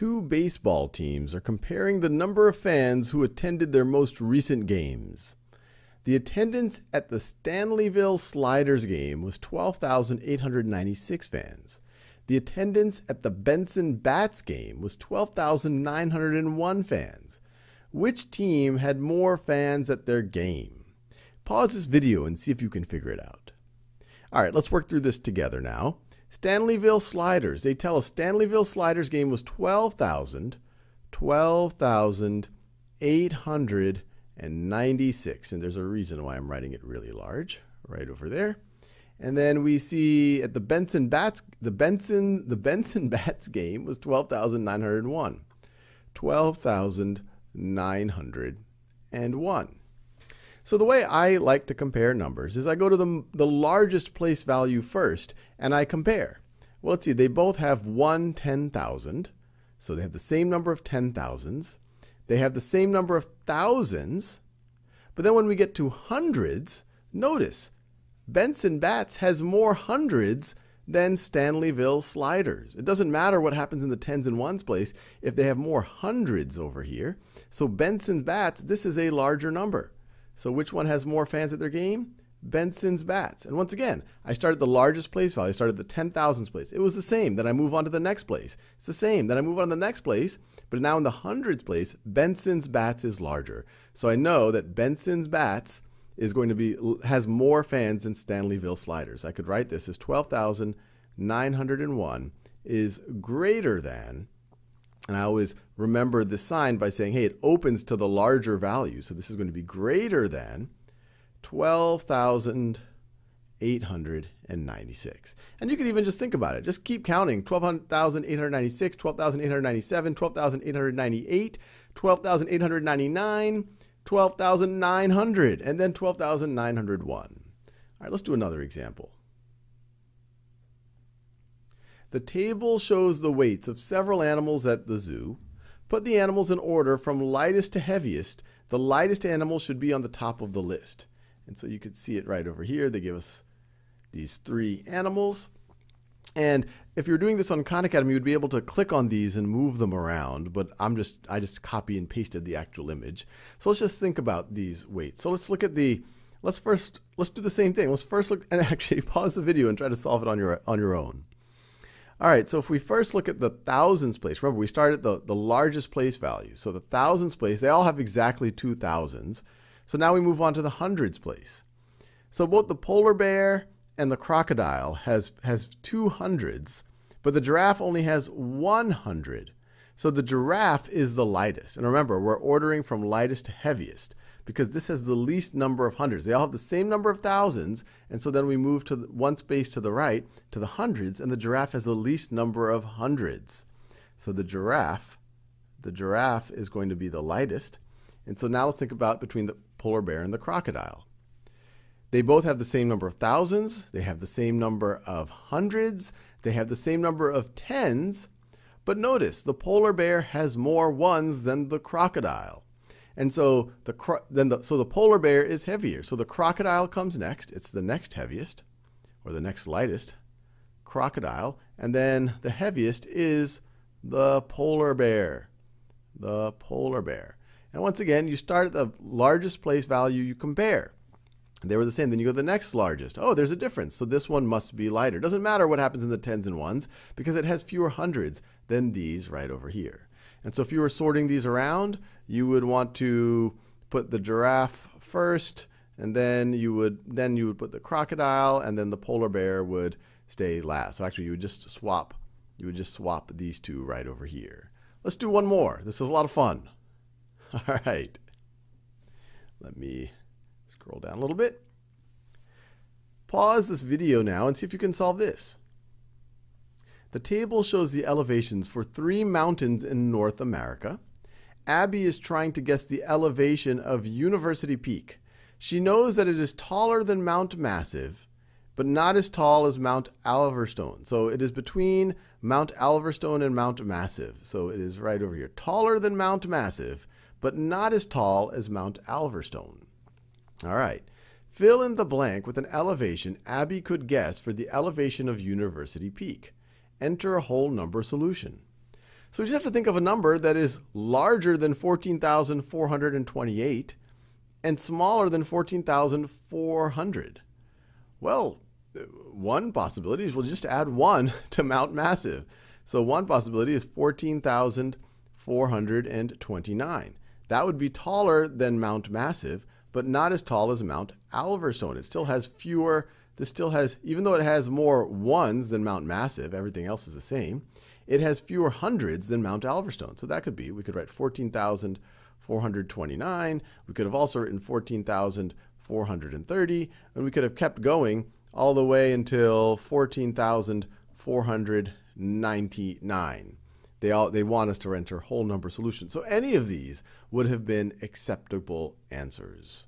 two baseball teams are comparing the number of fans who attended their most recent games. The attendance at the Stanleyville Sliders game was 12,896 fans. The attendance at the Benson Bats game was 12,901 fans. Which team had more fans at their game? Pause this video and see if you can figure it out. All right, let's work through this together now. Stanleyville Sliders, they tell us Stanleyville Sliders game was 12,896, and there's a reason why I'm writing it really large right over there. And then we see at the Benson Bats game was 12,901. 12,901. So the way I like to compare numbers is I go to the largest place value first and I compare. Well, let's see, they both have one 10,000. So they have the same number of 10,000s. They have the same number of thousands. But then when we get to hundreds, notice Benson Bats has more hundreds than Stanleyville Sliders. It doesn't matter what happens in the tens and ones place if they have more hundreds over here. So Benson Bats, this is a larger number. So which one has more fans at their game? Benson's Bats. And once again, I started the largest place value. I started the 10,000s place. It was the same. Then I move on to the next place. It's the same. Then I move on to the next place. But now in the hundreds place, Benson's Bats is larger. So I know that Benson's Bats is going to be, has more fans than Stanleyville Sliders. I could write this as 12,901 is greater than, and I always remember this sign by saying, hey, it opens to the larger value. So this is going to be greater than 12,896. And you can even just think about it. Just keep counting. 12,896, 12,897, 12,898, 12,899, 12,900, and then 12,901. All right, let's do another example. The table shows the weights of several animals at the zoo. Put the animals in order from lightest to heaviest. The lightest animal should be on the top of the list. And so you could see it right over here. They give us these three animals. And if you're doing this on Khan Academy, you'd be able to click on these and move them around, but I just copy and pasted the actual image. So let's just think about these weights. So let's look at the, let's do the same thing. Let's first look, and actually pause the video and try to solve it on your own. All right, so if we first look at the thousands place, remember we started at the largest place value. So the thousands place, they all have exactly two thousands. So now we move on to the hundreds place. So both the polar bear and the crocodile has two hundreds, but the giraffe only has 100. So the giraffe is the lightest. And remember, we're ordering from lightest to heaviest because this has the least number of hundreds. They all have the same number of thousands, and so then we move to one space to the right to the hundreds, and the giraffe has the least number of hundreds. So the giraffe is going to be the lightest. And so now let's think about between the polar bear and the crocodile. They both have the same number of thousands, they have the same number of hundreds, they have the same number of tens, but notice the polar bear has more ones than the crocodile. And so the polar bear is heavier. So the crocodile comes next, it's the next heaviest, or the next lightest, crocodile, and then the heaviest is the polar bear, And once again, you start at the largest place value, you compare. They were the same. Then you go to the next largest. Oh, there's a difference. So this one must be lighter. Doesn't matter what happens in the tens and ones because it has fewer hundreds than these right over here. And so if you were sorting these around, you would want to put the giraffe first, and then you would put the crocodile, and then the polar bear would stay last. So actually, you would just swap these two right over here. Let's do one more. This is a lot of fun. All right. Let me scroll down a little bit. Pause this video now and see if you can solve this. The table shows the elevations for three mountains in North America. Abby is trying to guess the elevation of University Peak. She knows that it is taller than Mount Massive, but not as tall as Mount Alverstone. So it is between Mount Alverstone and Mount Massive. So it is right over here. Taller than Mount Massive, but not as tall as Mount Alverstone. All right, fill in the blank with an elevation Abby could guess for the elevation of University Peak. Enter a whole number solution. So we just have to think of a number that is larger than 14,428 and smaller than 14,400. Well, one possibility is we'll just add 1 to Mount Massive. So one possibility is 14,429. That would be taller than Mount Massive, but not as tall as Mount Alverstone. It still has fewer, this still has, even though it has more ones than Mount Massive, everything else is the same, it has fewer hundreds than Mount Alverstone. So that could be, we could write 14,429, we could have also written 14,430, and we could have kept going all the way until 14,499. They want us to enter whole number solutions. So any of these would have been acceptable answers.